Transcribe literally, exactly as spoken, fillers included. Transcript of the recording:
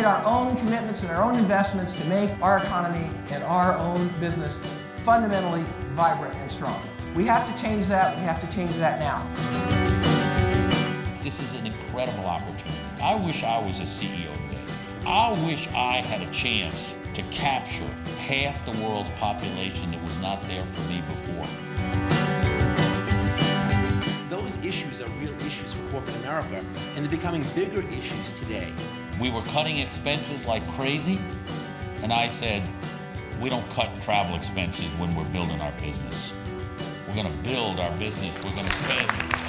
made our own commitments and our own investments to make our economy and our own business fundamentally vibrant and strong. We have to change that. We have to change that now. This is an incredible opportunity. I wish I was a C E O today. I wish I had a chance to capture half the world's population that was not there for me before. Those issues are real issues for corporate America, and they're becoming bigger issues today. We were cutting expenses like crazy, and I said, we don't cut travel expenses when we're building our business. We're going to build our business. We're going to spend